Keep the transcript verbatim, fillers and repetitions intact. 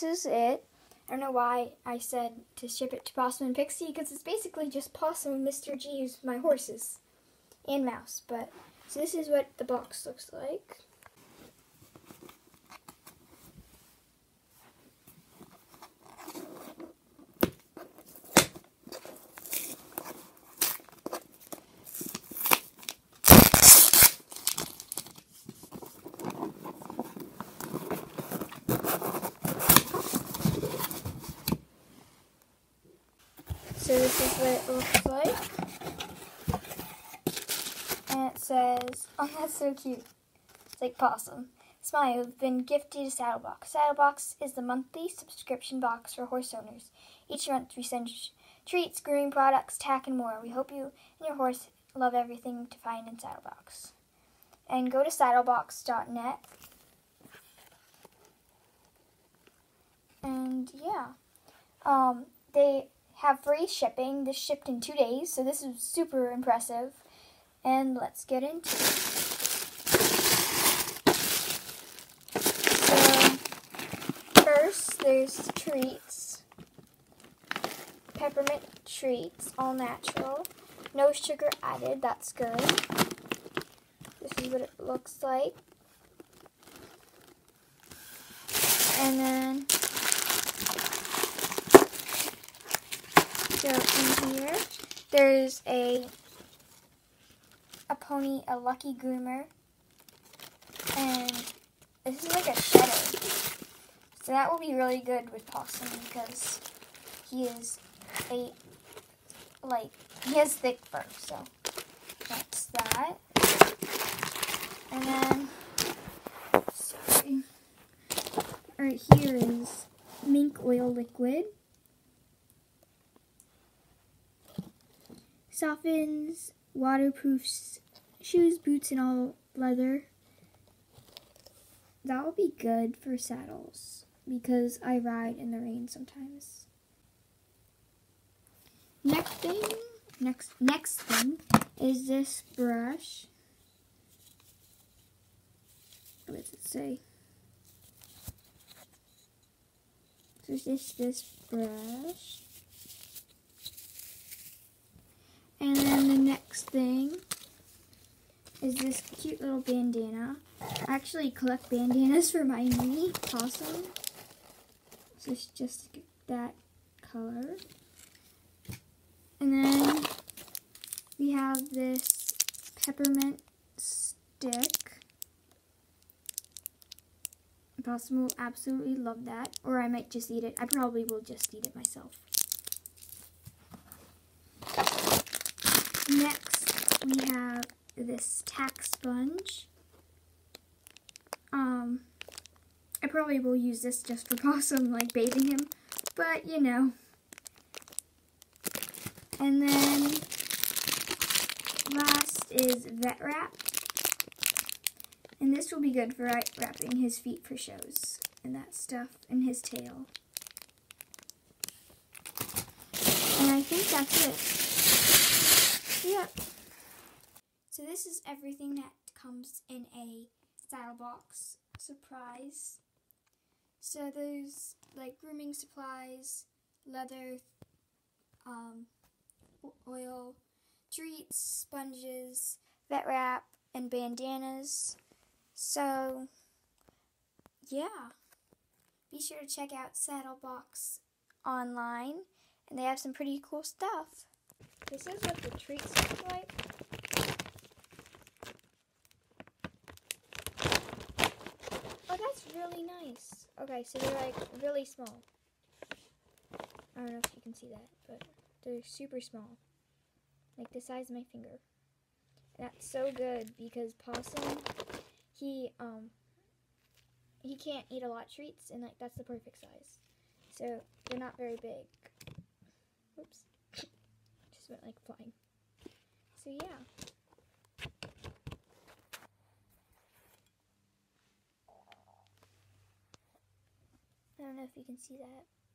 this is it. I don't know why I said to ship it to Possum and Pixie, because it's basically just Possum and Mister Jeeves, my horses, and Mouse. But so this is what the box looks like. So this is what it looks like, and it says, oh that's so cute, it's like Possum. Smile, you've been gifted a SaddleBox. SaddleBox is the monthly subscription box for horse owners. Each month we send treats, grooming products, tack, and more. We hope you and your horse love everything to find in SaddleBox. And go to saddlebox dot net. And yeah, um, they... have free shipping. This shipped in two days, so this is super impressive. And let's get into it. So, first, there's the treats. Peppermint treats, all natural. No sugar added, that's good. This is what it looks like. And then so in here, there's a a pony, a lucky groomer, and this is like a shedder. So that will be really good with Possum because he is a like he has thick fur. So that's that. And then sorry, right here is mink oil liquid. Softens, waterproofs shoes, boots, and all leather. That will be good for saddles because I ride in the rain sometimes. Next thing, next next thing is this brush. What does it say? So it's just this brush. And then the next thing is this cute little bandana. I actually collect bandanas for my mini Possum. So it's just that color. And then we have this peppermint stick. Possum will absolutely love that. Or I might just eat it. I probably will just eat it myself. Next, we have this tack sponge. Um, I probably will use this just for Possum, like bathing him, but you know. And then, last is vet wrap. And this will be good for wrapping his feet for shows and that stuff, and his tail. And I think that's it. Yep. So this is everything that comes in a SaddleBox surprise. So there's like grooming supplies, leather, um, oil, treats, sponges, vet wrap, and bandanas. So yeah, be sure to check out SaddleBox online, and they have some pretty cool stuff. This is what the treats look like. Oh, that's really nice. Okay, so they're like really small. I don't know if you can see that, but they're super small. Like the size of my finger. That's so good because Possum, he, um, he can't eat a lot of treats, and like that's the perfect size. So they're not very big. Oops. Went like flying. So yeah. I don't know if you can see that.